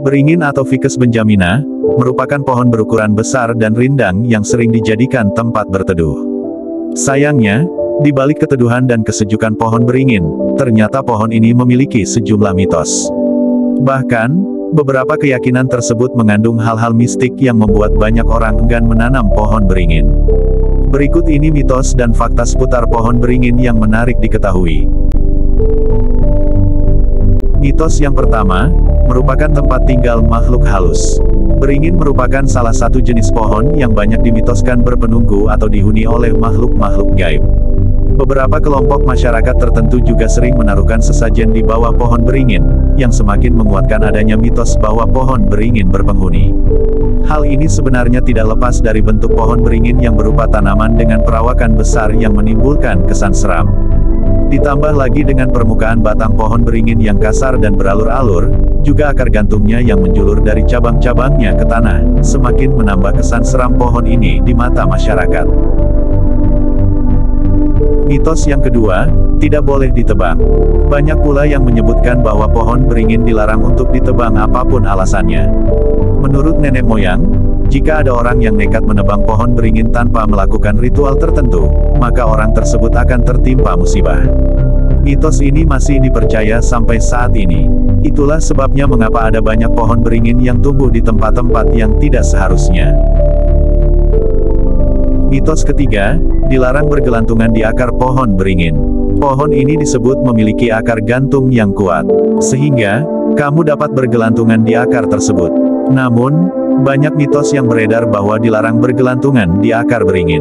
Beringin atau Ficus benjamina, merupakan pohon berukuran besar dan rindang yang sering dijadikan tempat berteduh. Sayangnya, di balik keteduhan dan kesejukan pohon beringin, ternyata pohon ini memiliki sejumlah mitos. Bahkan, beberapa keyakinan tersebut mengandung hal-hal mistik yang membuat banyak orang enggan menanam pohon beringin. Berikut ini mitos dan fakta seputar pohon beringin yang menarik diketahui. Mitos yang pertama, merupakan tempat tinggal makhluk halus. Beringin merupakan salah satu jenis pohon yang banyak dimitoskan berpenunggu atau dihuni oleh makhluk-makhluk gaib. Beberapa kelompok masyarakat tertentu juga sering menaruhkan sesajen di bawah pohon beringin, yang semakin menguatkan adanya mitos bahwa pohon beringin berpenghuni. Hal ini sebenarnya tidak lepas dari bentuk pohon beringin yang berupa tanaman dengan perawakan besar yang menimbulkan kesan seram. Ditambah lagi dengan permukaan batang pohon beringin yang kasar dan beralur-alur, juga akar gantungnya yang menjulur dari cabang-cabangnya ke tanah, semakin menambah kesan seram pohon ini di mata masyarakat. Mitos yang kedua, tidak boleh ditebang. Banyak pula yang menyebutkan bahwa pohon beringin dilarang untuk ditebang apapun alasannya. Menurut nenek moyang, jika ada orang yang nekat menebang pohon beringin tanpa melakukan ritual tertentu, maka orang tersebut akan tertimpa musibah. Mitos ini masih dipercaya sampai saat ini. Itulah sebabnya mengapa ada banyak pohon beringin yang tumbuh di tempat-tempat yang tidak seharusnya. Mitos ketiga, dilarang bergelantungan di akar pohon beringin. Pohon ini disebut memiliki akar gantung yang kuat, sehingga kamu dapat bergelantungan di akar tersebut. Namun, banyak mitos yang beredar bahwa dilarang bergelantungan di akar beringin.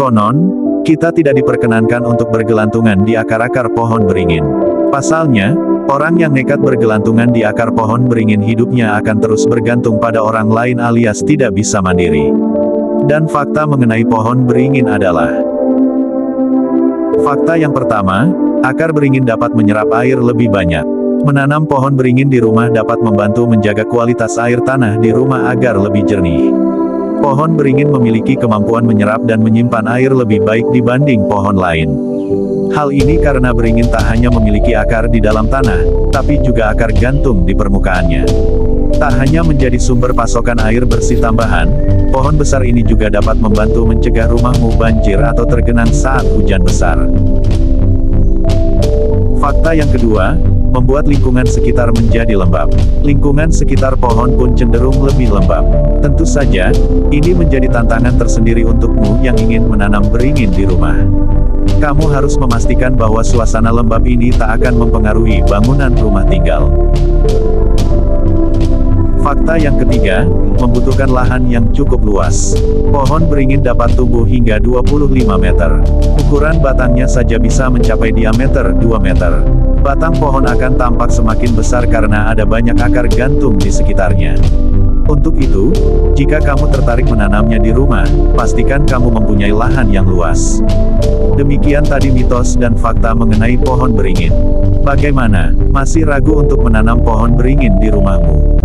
Konon, kita tidak diperkenankan untuk bergelantungan di akar-akar pohon beringin. Pasalnya, orang yang nekat bergelantungan di akar pohon beringin hidupnya akan terus bergantung pada orang lain alias tidak bisa mandiri. Dan fakta mengenai pohon beringin adalah: fakta yang pertama, akar beringin dapat menyerap air lebih banyak. Menanam pohon beringin di rumah dapat membantu menjaga kualitas air tanah di rumah agar lebih jernih. Pohon beringin memiliki kemampuan menyerap dan menyimpan air lebih baik dibanding pohon lain. Hal ini karena beringin tak hanya memiliki akar di dalam tanah, tapi juga akar gantung di permukaannya. Tak hanya menjadi sumber pasokan air bersih tambahan, pohon besar ini juga dapat membantu mencegah rumahmu banjir atau tergenang saat hujan besar. Fakta yang kedua, membuat lingkungan sekitar menjadi lembab. Lingkungan sekitar pohon pun cenderung lebih lembab. Tentu saja, ini menjadi tantangan tersendiri untukmu yang ingin menanam beringin di rumah. Kamu harus memastikan bahwa suasana lembab ini tak akan mempengaruhi bangunan rumah tinggal. Fakta yang ketiga, membutuhkan lahan yang cukup luas. Pohon beringin dapat tumbuh hingga 25 meter. Ukuran batangnya saja bisa mencapai diameter 2 meter. Batang pohon akan tampak semakin besar karena ada banyak akar gantung di sekitarnya. Untuk itu, jika kamu tertarik menanamnya di rumah, pastikan kamu mempunyai lahan yang luas. Demikian tadi mitos dan fakta mengenai pohon beringin. Bagaimana? Masih ragu untuk menanam pohon beringin di rumahmu?